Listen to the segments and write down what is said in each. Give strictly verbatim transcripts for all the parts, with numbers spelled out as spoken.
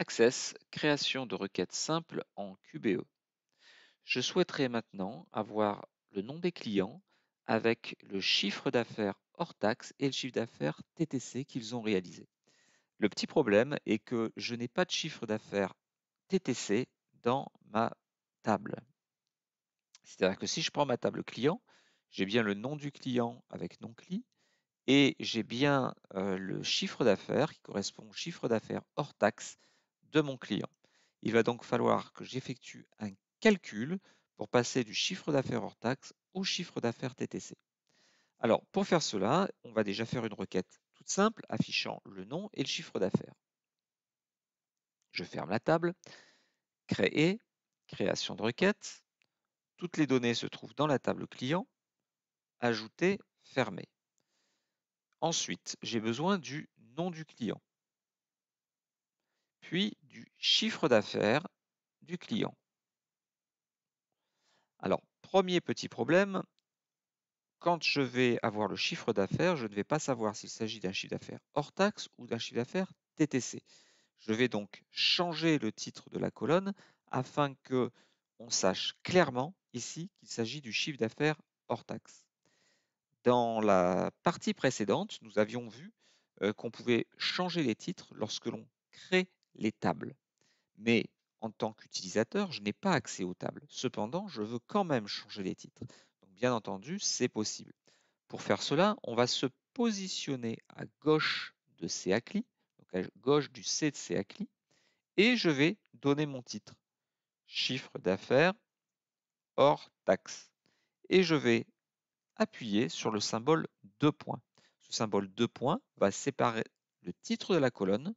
Access, création de requêtes simples en Q B E. Je souhaiterais maintenant avoir le nom des clients avec le chiffre d'affaires hors taxe et le chiffre d'affaires T T C qu'ils ont réalisé. Le petit problème est que je n'ai pas de chiffre d'affaires T T C dans ma table. C'est-à-dire que si je prends ma table client, j'ai bien le nom du client avec nom C L I et j'ai bien euh, le chiffre d'affaires qui correspond au chiffre d'affaires hors taxe de mon client. Il va donc falloir que j'effectue un calcul pour passer du chiffre d'affaires hors taxe au chiffre d'affaires T T C. Alors, pour faire cela, on va déjà faire une requête toute simple affichant le nom et le chiffre d'affaires. Je ferme la table, créer, création de requête, toutes les données se trouvent dans la table client, ajouter, fermer. Ensuite, j'ai besoin du nom du client, puis du chiffre d'affaires du client. Alors, premier petit problème, quand je vais avoir le chiffre d'affaires, je ne vais pas savoir s'il s'agit d'un chiffre d'affaires hors taxe ou d'un chiffre d'affaires T T C. Je vais donc changer le titre de la colonne afin que on sache clairement ici qu'il s'agit du chiffre d'affaires hors taxe. Dans la partie précédente, nous avions vu euh, qu'on pouvait changer les titres lorsque l'on crée les tables. Mais en tant qu'utilisateur, je n'ai pas accès aux tables. Cependant, je veux quand même changer les titres. Donc, bien entendu, c'est possible. Pour faire cela, on va se positionner à gauche de C A C L I, donc à gauche du C de C A C L I, et je vais donner mon titre, chiffre d'affaires hors taxe. Et je vais appuyer sur le symbole deux points. Ce symbole deux points va séparer le titre de la colonne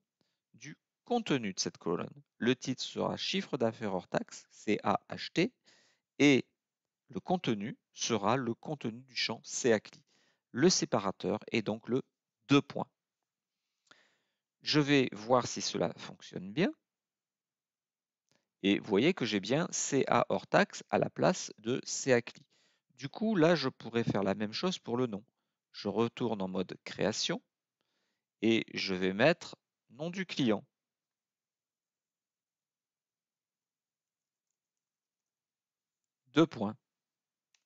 du contenu de cette colonne. Le titre sera chiffre d'affaires hors taxe, C A H T, et le contenu sera le contenu du champ C A C L I. Le séparateur est donc le deux points. Je vais voir si cela fonctionne bien. Et vous voyez que j'ai bien C A hors taxe à la place de C A C L I. Du coup, là, je pourrais faire la même chose pour le nom. Je retourne en mode création et je vais mettre nom du client. Deux points.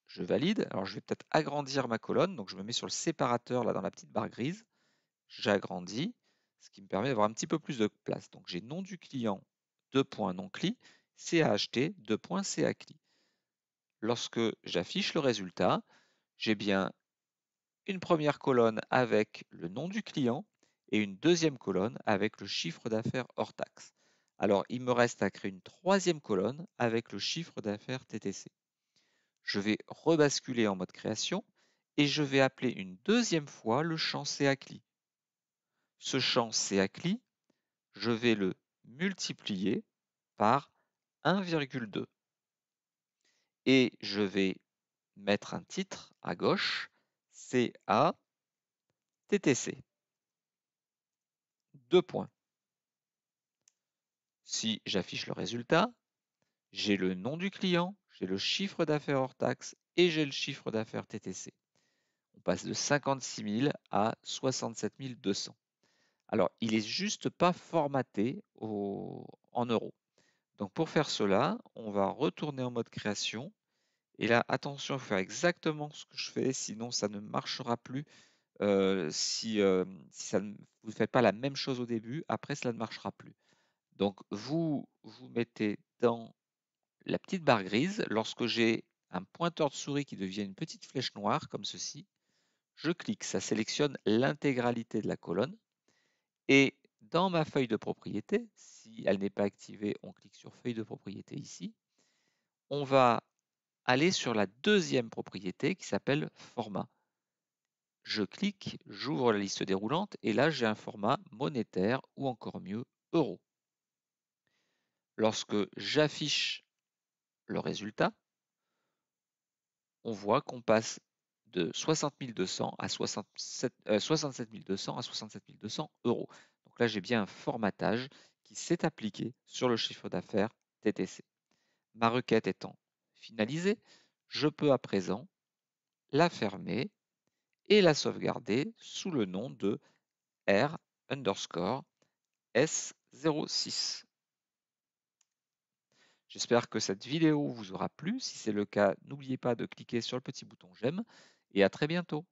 Je valide. Alors, je vais peut-être agrandir ma colonne. Donc, je me mets sur le séparateur, là, dans la petite barre grise. J'agrandis, ce qui me permet d'avoir un petit peu plus de place. Donc, j'ai nom du client, deux points, nom C L I, C A H T, deux points, C A C L I. Lorsque j'affiche le résultat, j'ai bien une première colonne avec le nom du client et une deuxième colonne avec le chiffre d'affaires hors taxe. Alors, il me reste à créer une troisième colonne avec le chiffre d'affaires T T C. Je vais rebasculer en mode création et je vais appeler une deuxième fois le champ C A C L I. Ce champ C A C L I, je vais le multiplier par un virgule deux. Et je vais mettre un titre à gauche, C A T T C. Deux points. Si j'affiche le résultat, j'ai le nom du client, j'ai le chiffre d'affaires hors taxe et j'ai le chiffre d'affaires T T C. On passe de cinquante-six mille à soixante-sept mille deux cents. Alors, il n'est juste pas formaté au, en euros. Donc, pour faire cela, on va retourner en mode création. Et là, attention, il faut faire exactement ce que je fais, sinon ça ne marchera plus. Euh, si, euh, si ça ne, vous ne faites pas la même chose au début, après, cela ne marchera plus. Donc, vous vous mettez dans la petite barre grise. Lorsque j'ai un pointeur de souris qui devient une petite flèche noire, comme ceci, je clique, ça sélectionne l'intégralité de la colonne. Et dans ma feuille de propriété, si elle n'est pas activée, on clique sur feuille de propriété ici. On va aller sur la deuxième propriété qui s'appelle format. Je clique, j'ouvre la liste déroulante et là j'ai un format monétaire ou encore mieux euro. Lorsque j'affiche le résultat, on voit qu'on passe de soixante mille deux cents à soixante-sept mille deux cents euros. Donc là, j'ai bien un formatage qui s'est appliqué sur le chiffre d'affaires T T C. Ma requête étant finalisée, je peux à présent la fermer et la sauvegarder sous le nom de R underscore S zéro six. J'espère que cette vidéo vous aura plu. Si c'est le cas, n'oubliez pas de cliquer sur le petit bouton j'aime et à très bientôt.